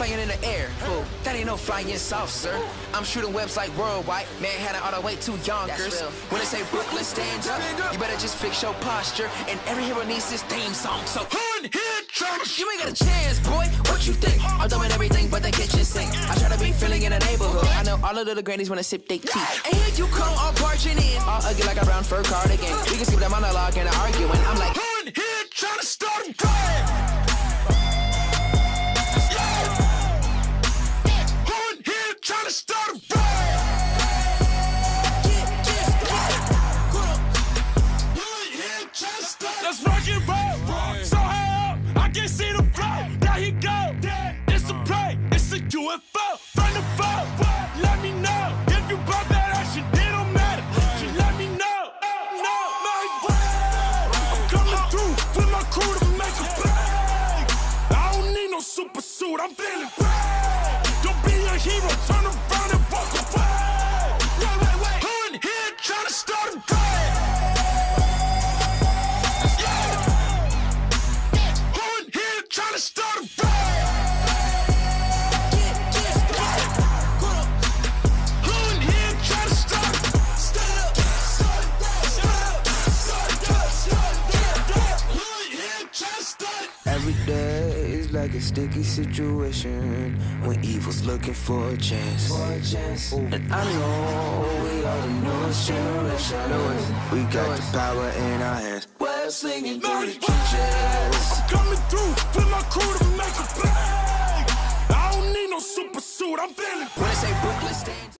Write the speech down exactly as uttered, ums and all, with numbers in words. flying in the air, fool. That ain't no flying south, sir. I'm shooting webs like worldwide, Manhattan all the way to Yonkers. When they say Brooklyn, stand up, you better just fix your posture. And every hero needs his theme song, so who in here trash? You ain't got a chance, boy. What you think? I'm doing everything but the kitchen sink. I try to be feeling in the neighborhood. I know all the little grannies wanna sip they tea. And here you come, all barging in, all ugly like a brown fur cardigan. We can skip that monologue and arguing. I'm like, who in here trying to start a riot? Start a riot. Let's rock and roll. So high up, I can see the flow. There he go. It's a plane, it's a U F O. Find the phone. Let me know if you brought that action. It don't matter. Just let me know. No, my way. I'm coming through with my crew to make a play. I don't need no super suit. I'm feeling brave. Don't be a hero. Turn around. Like a sticky situation when evil's looking for a chance. For a chance. And I know we are the newest generation. We got the power in our hands. We're singing through the trenches. I'm coming through.